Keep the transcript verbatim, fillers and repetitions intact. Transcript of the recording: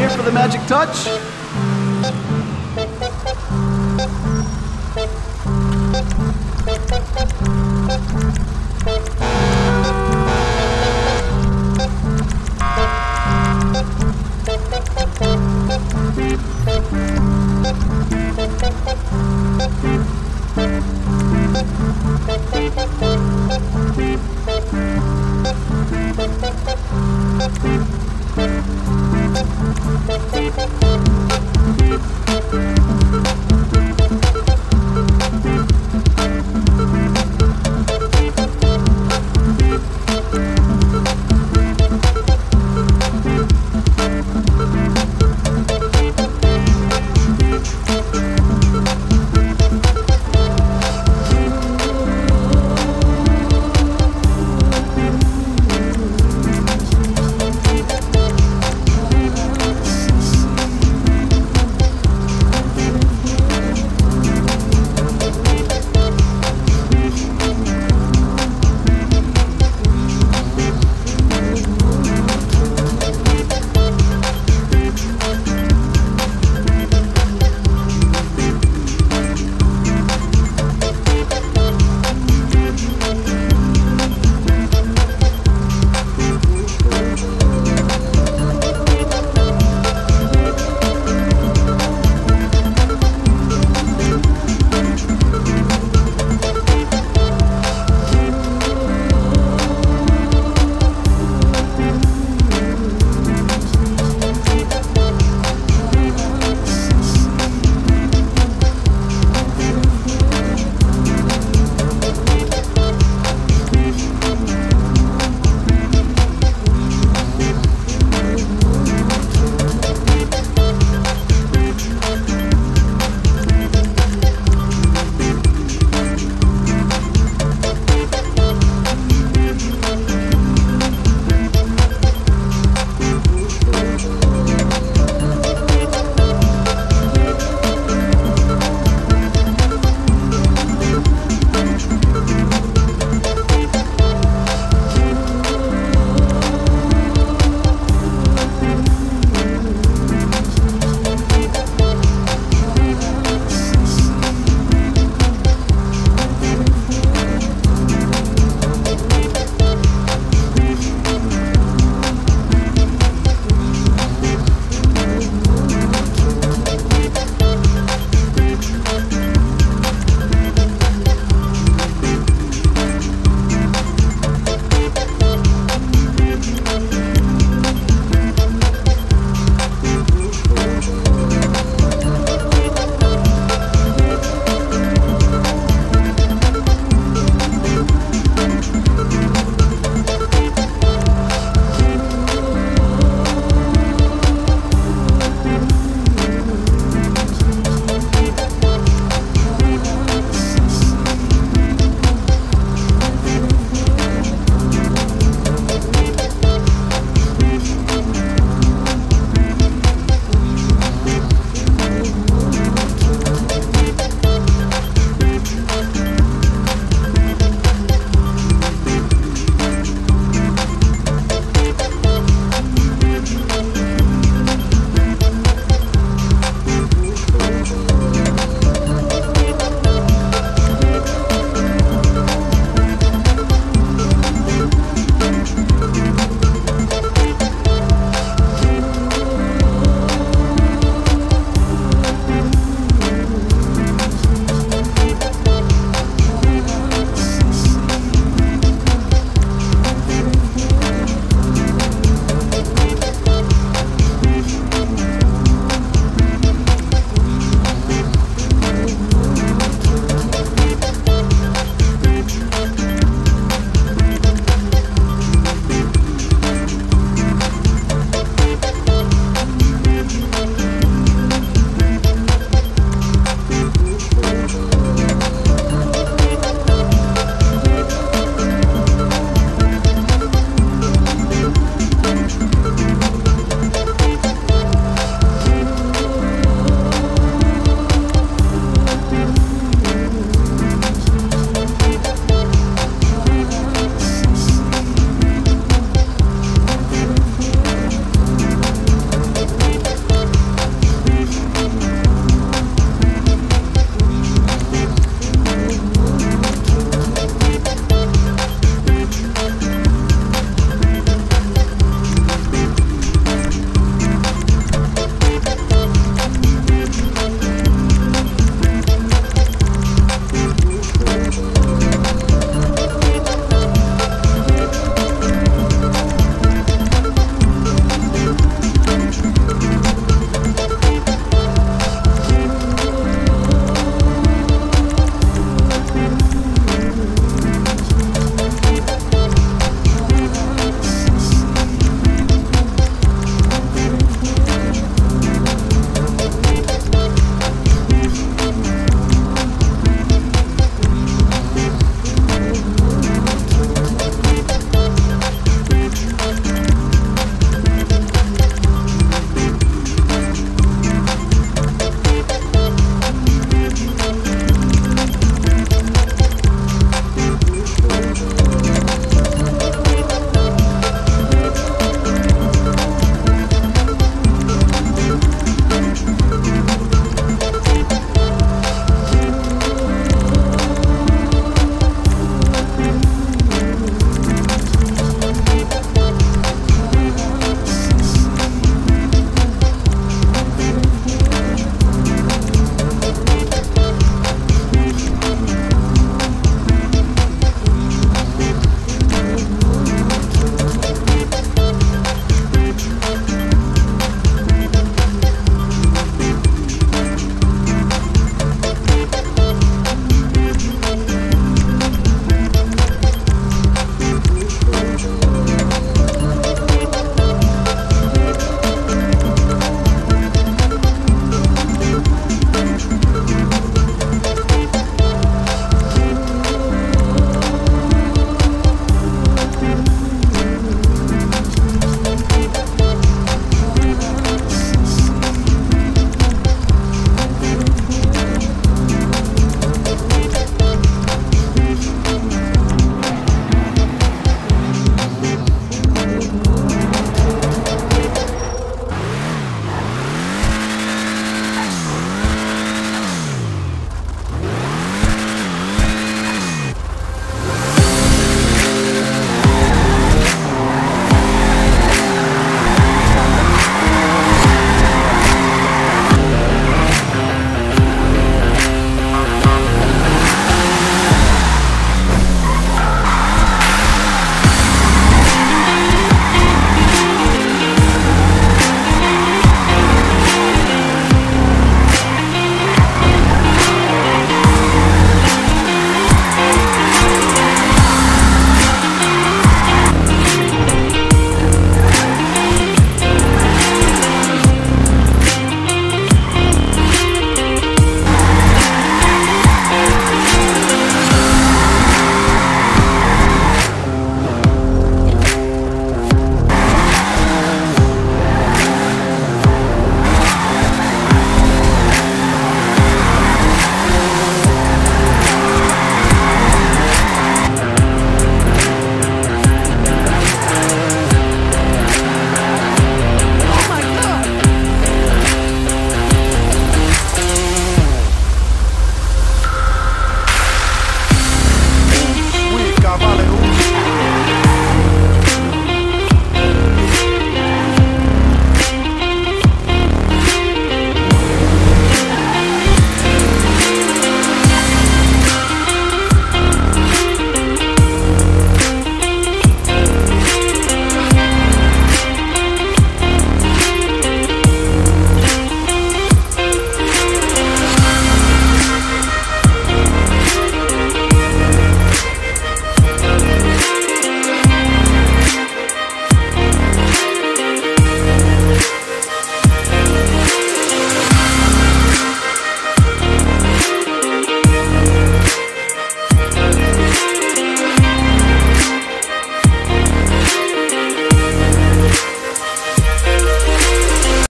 Here for the magic touch. Thank you.